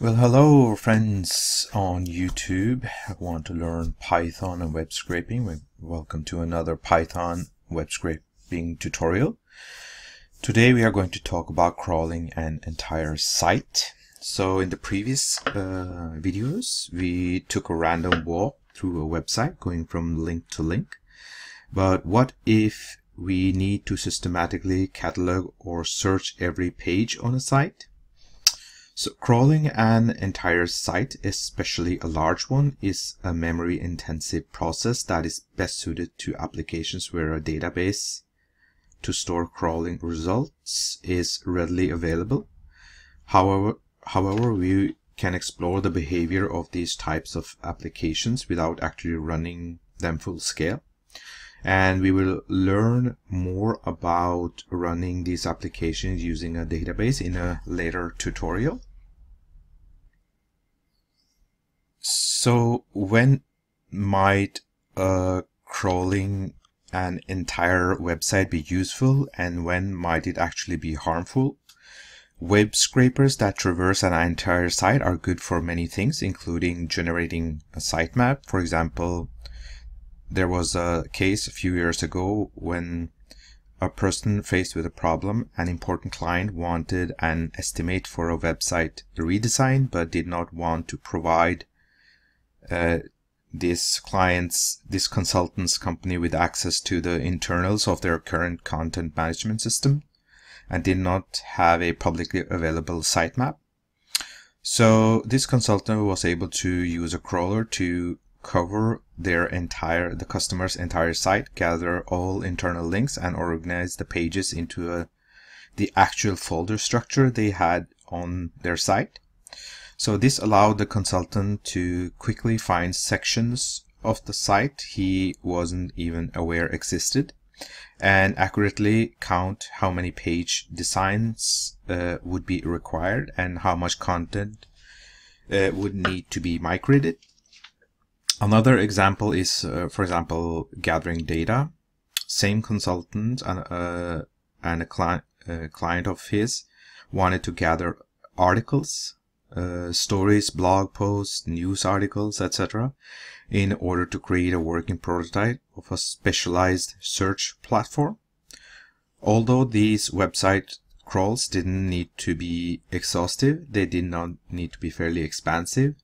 Well, hello friends on YouTube. I want to learn Python and web scraping. Welcome to another Python web scraping tutorial. Today we are going to talk about crawling an entire site. So in the previous videos, we took a random walk through a website going from link to link. But what if we need to systematically catalog or search every page on a site? So crawling an entire site, especially a large one, is a memory-intensive process that is best suited to applications where a database to store crawling results is readily available. However, we can explore the behavior of these types of applications without actually running them full scale. And we will learn more about running these applications using a database in a later tutorial. So when might crawling an entire website be useful, and when might it actually be harmful? Web scrapers that traverse an entire site are good for many things, including generating a sitemap. For example, there was a case a few years ago when a person faced with a problem. An important client wanted an estimate for a website redesign, but did not want to provide this consultant's company with access to the internals of their current content management system, and did not have a publicly available sitemap. So this consultant was able to use a crawler to cover the customer's entire site, gather all internal links, and organize the pages into the actual folder structure they had on their site. So this allowed the consultant to quickly find sections of the site he wasn't even aware existed, and accurately count how many page designs would be required and how much content would need to be migrated. Another example is, for example, gathering data. Same consultant and a client of his wanted to gather articles, stories, blog posts, news articles, etc., in order to create a working prototype of a specialized search platform. Although these website crawls didn't need to be exhaustive, they did not need to be fairly expansive.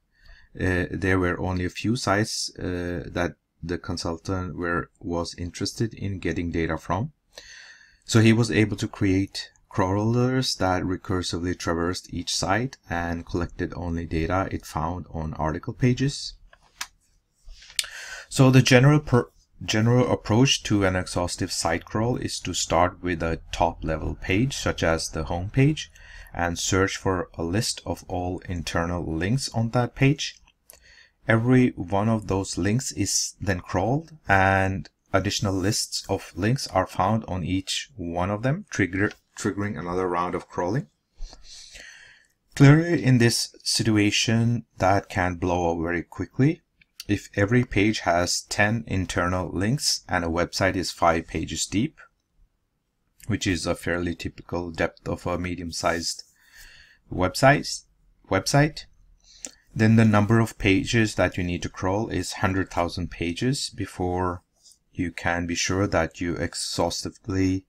There were only a few sites that the consultant was interested in getting data from, so he was able to create crawlers that recursively traversed each site and collected only data it found on article pages. So the general approach to an exhaustive site crawl is to start with a top-level page, such as the home page, and search for a list of all internal links on that page. Every one of those links is then crawled, and additional lists of links are found on each one of them, triggering another round of crawling. Clearly, in this situation, that can blow up very quickly. If every page has 10 internal links and a website is 5 pages deep, which is a fairly typical depth of a medium-sized website, then the number of pages that you need to crawl is 100,000 pages before you can be sure that you exhaustively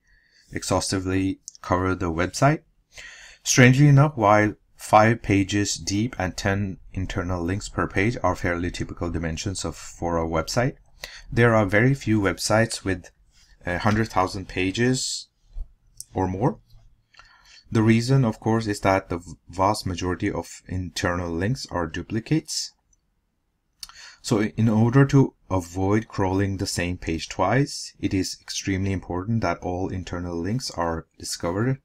cover the website. Strangely enough, while 5 pages deep and 10 internal links per page are fairly typical dimensions for a website, there are very few websites with 100,000 pages or more. The reason, of course, is that the vast majority of internal links are duplicates. So in order to avoid crawling the same page twice, it is extremely important that all internal links are discovered.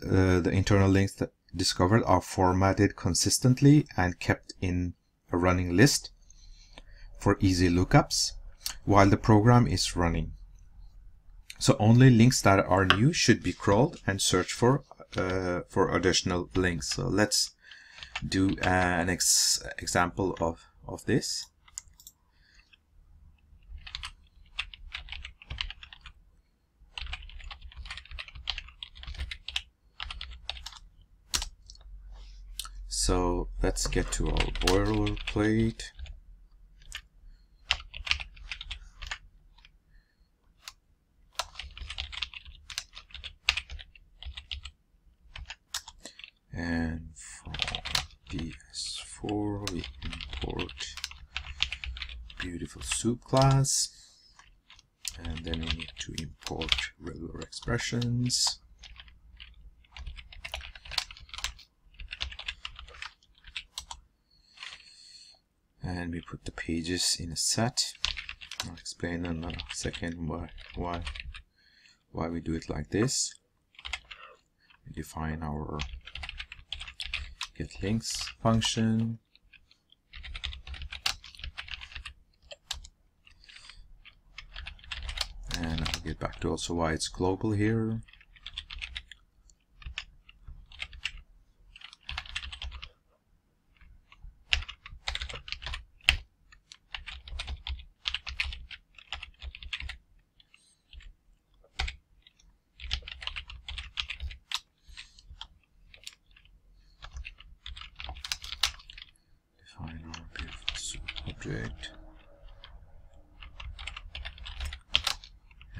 The internal links that discovered are formatted consistently and kept in a running list for easy lookups while the program is running. So only links that are new should be crawled, and search for additional links. So let's do an example of this. So let's get to our boilerplate. And from PS4 we import beautiful soup class, and then we need to import regular expressions. And we put the pages in a set. I'll explain in a second why we do it like this. We define our getLinks function, and I'll get back to also why it's global here.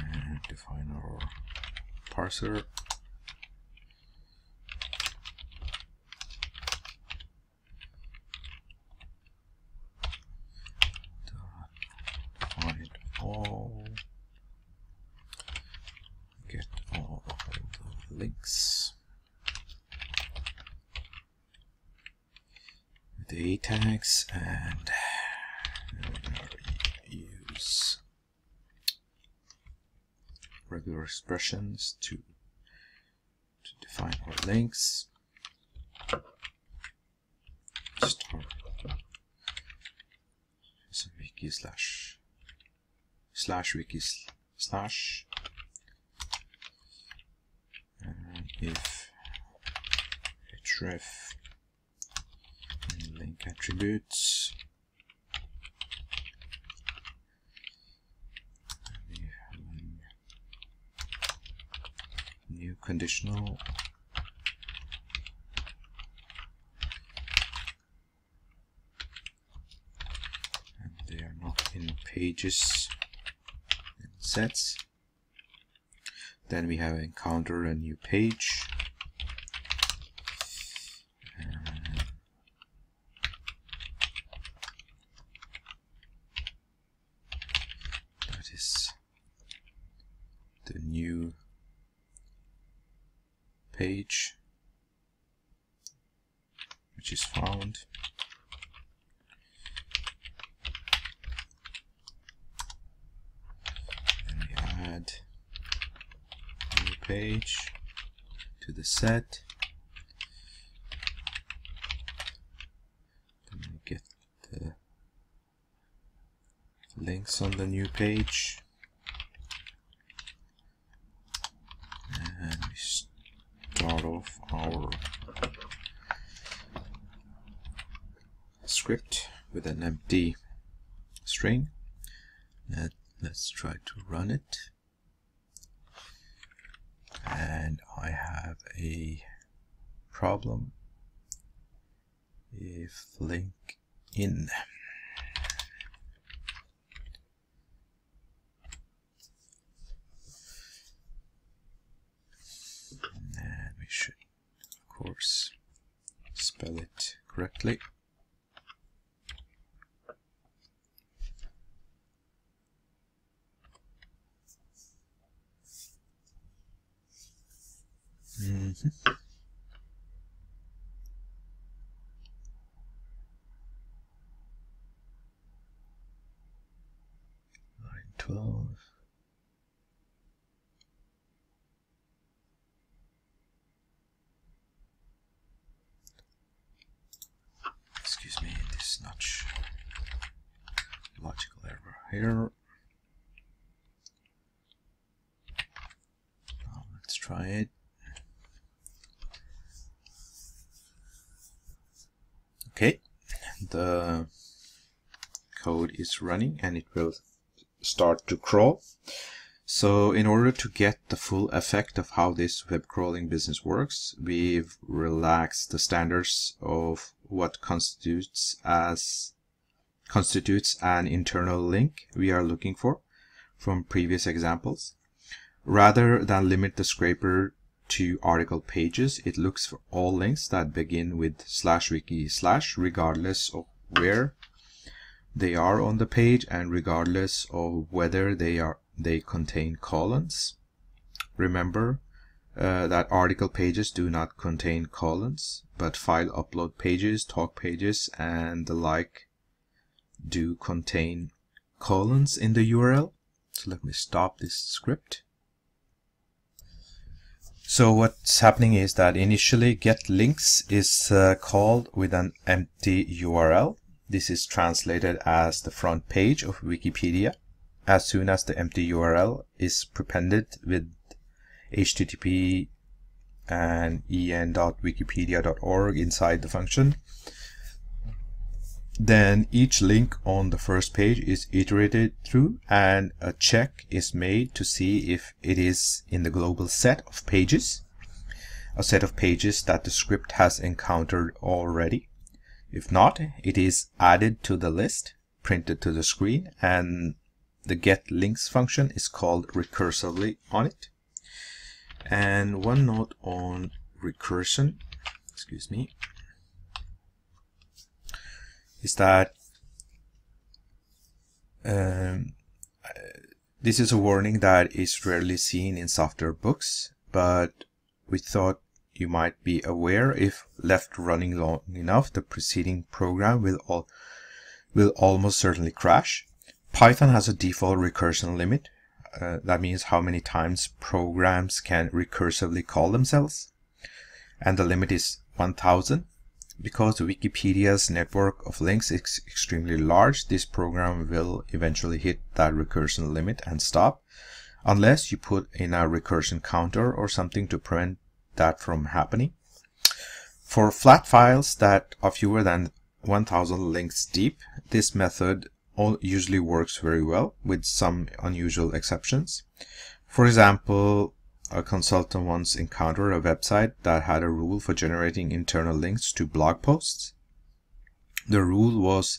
And define our parser. Define all. Get all of the links with the A tags, and regular expressions to define our links. Just our wiki /wiki/, and if href and link attributes. New conditional and they are not in pages and sets. Then we have encounter a new page, and that is the new page which is found, and we add new page to the set. Then we get the links on the new page, and we start off our script with an empty string. Let's try to run it, and I have a problem if link in. Spell it correctly. Line 12. Logical error here. Now let's try it. Okay, the code is running and it will start to crawl. So in order to get the full effect of how this web crawling business works, we've relaxed the standards of what constitutes an internal link we are looking for from previous examples. Rather than limit the scraper to article pages, it looks for all links that begin with /wiki/ regardless of where they are on the page and regardless of whether they contain colons. Remember that article pages do not contain colons, but file upload pages, talk pages, and the like do contain colons in the URL. So let me stop this script. So what's happening is that initially getLinks is called with an empty URL. This is translated as the front page of Wikipedia. As soon as the empty URL is prepended with http and en.wikipedia.org inside the function, then each link on the first page is iterated through and a check is made to see if it is in the global set of pages, a set of pages that the script has encountered already. If not, it is added to the list, printed to the screen, and the getLinks function is called recursively on it. And one note on recursion, is that this is a warning that is rarely seen in software books, but we thought you might be aware if left running long enough, the preceding program will almost certainly crash. Python has a default recursion limit. That means how many times programs can recursively call themselves, and the limit is 1000. Because Wikipedia's network of links is extremely large, this program will eventually hit that recursion limit and stop, unless you put in a recursion counter or something to prevent that from happening. For flat files that are fewer than 1000 links deep, this method usually works very well, with some unusual exceptions. For example, a consultant once encountered a website that had a rule for generating internal links to blog posts. The rule was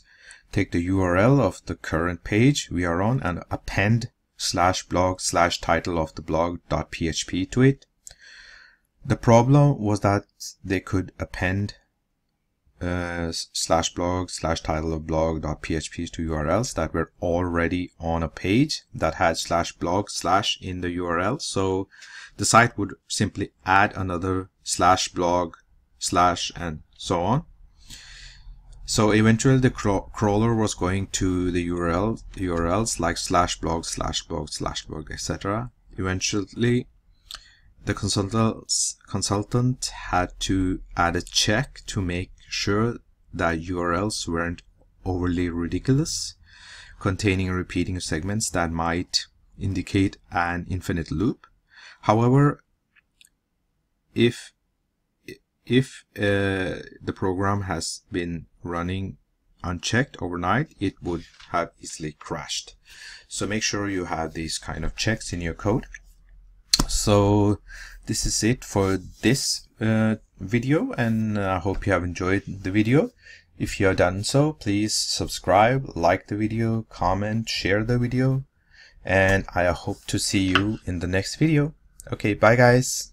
take the URL of the current page we are on and append /blog/title of the blog.php to it. The problem was that they could append /blog/title of blog.php to URLs that were already on a page that had /blog/ in the URL, so the site would simply add another /blog/ and so on. So eventually the crawler was going to the URLs like /blog/blog/blog, etc. Eventually the consultant had to add a check to make sure that URLs weren't overly ridiculous, containing repeating segments that might indicate an infinite loop. However, if the program has been running unchecked overnight, it would have easily crashed. So make sure you have these kind of checks in your code. So this is it for this video, and I hope you have enjoyed the video. If you have done so, please subscribe, like the video, comment, share the video, and I hope to see you in the next video. Okay, bye guys.